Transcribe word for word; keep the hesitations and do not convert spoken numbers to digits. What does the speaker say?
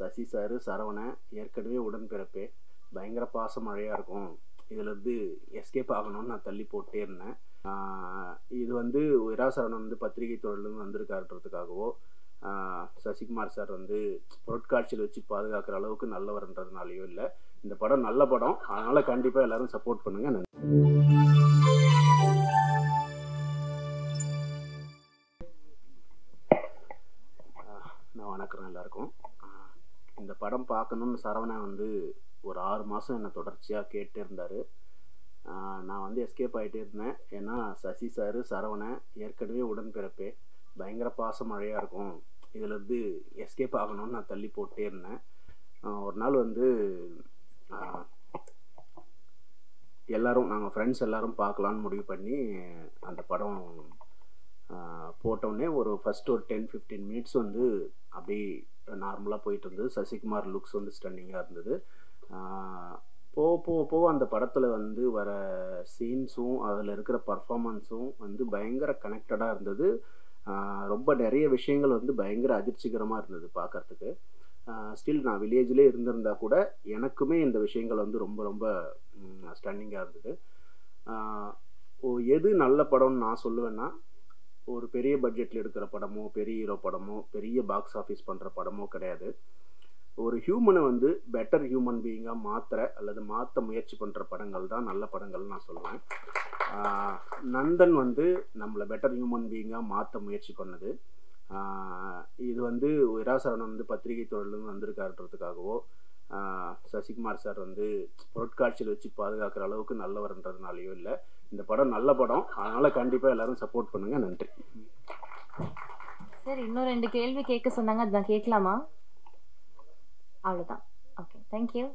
Sasi sir Saravana ஏற்கனவே உடன்பிறப்பே, பயங்கர பாச மழையாக இருக்கும். இதிலேருந்து எஸ்கேப் ஆகணும்னு நான் தள்ளி போட்டே இருந்தேன். இது வந்து இரா சரவணன் வந்து பத்திரிகை தொடர்லேருந்து வந்திருக்காருன்றதுக்காகவோ, சசிகுமார் சார் வந்து பொருட்காட்சியில் வச்சு பாதுகாக்கிற அளவுக்கு நல்லவர்ன்றதுனாலையோ இல்லை. இந்த படம் நல்ல படம், அதனால் கண்டிப்பாக எல்லோரும் சப்போர்ட் பண்ணுங்கள். நன்றி. நான் வணக்கிறேன் எல்லாருக்கும். இந்த படம் பார்க்கணுன்னு சரவணா வந்து ஒரு ஆறு மாதம் என்னை தொடர்ச்சியாக கேட்டே இருந்தார். நான் வந்து எஸ்கேப் ஆகிட்டே இருந்தேன். ஏன்னா சசி சார் சரவணை ஏற்கனவே உடன்பிறப்பே, பயங்கர பாச மழையாக இருக்கும். இதிலேருந்து எஸ்கேப் ஆகணும்னு நான் தள்ளி போட்டே இருந்தேன். ஒரு நாள் வந்து எல்லோரும் நாங்கள் ஃப்ரெண்ட்ஸ் எல்லோரும் பார்க்கலான்னு முடிவு பண்ணி அந்த படம் போட்டோடனே ஒரு ஃபஸ்ட்டு ஒரு டென் ஃபிஃப்டீன் மினிட்ஸ் வந்து அப்படியே நார்மலாக போயிட்டு இருந்தது. சசிகுமார் லுக்ஸ் வந்து ஸ்டன்னிங்காக இருந்தது. போக போக போக அந்த படத்தில் வந்து வர சீன்ஸும் அதில் இருக்கிற பர்ஃபார்மன்ஸும் வந்து பயங்கர கனெக்டடாக இருந்தது. ரொம்ப நிறைய விஷயங்கள் வந்து பயங்கர அதிர்ச்சிகரமாக இருந்தது பார்க்குறதுக்கு. ஸ்டில் நான் வில்லேஜ்லேயே இருந்திருந்தா கூட எனக்குமே இந்த விஷயங்கள் வந்து ரொம்ப ரொம்ப ஸ்டன்னிங்காக இருந்தது. எது நல்ல படம்னு நான் சொல்லுவேன்னா, ஒரு பெரிய பட்ஜெட்டில் எடுக்கிற படமோ பெரிய ஹீரோ படமோ பெரிய பாக்ஸ் ஆஃபீஸ் பண்ணுற படமோ கிடையாது. ஒரு ஹியூமனை வந்து பெட்டர் ஹியூமன் பீயிங்காக மாற்ற அல்லது மாற்ற முயற்சி பண்ணுற படங்கள் தான் நல்ல படங்கள்னு நான் சொல்லுவேன். நந்தன் வந்து நம்மளை பெட்டர் ஹியூமன் பீயிங்காக மாற்ற முயற்சி பண்ணுது. இது வந்து இரா சரவணன் வந்து பத்திரிகை தொடர்லேருந்து வந்திருக்காருன்றதுக்காகவோ, சசிகுமார் சார் வந்து பொருட்காட்சியில் வச்சு பாதுகாக்கிற அளவுக்கு நல்லவர்ன்றதுனாலையோ இல்லை. இந்த படம் நல்ல படம், அதனால் கண்டிப்பாக எல்லாரும் சப்போர்ட் பண்ணுங்கள். நன்றி சார். இன்னும் ரெண்டு கேள்வி கேட்க சொன்னாங்க, அதுதான் கேட்கலாமா? அவ்வளோதான். Okay, thank you.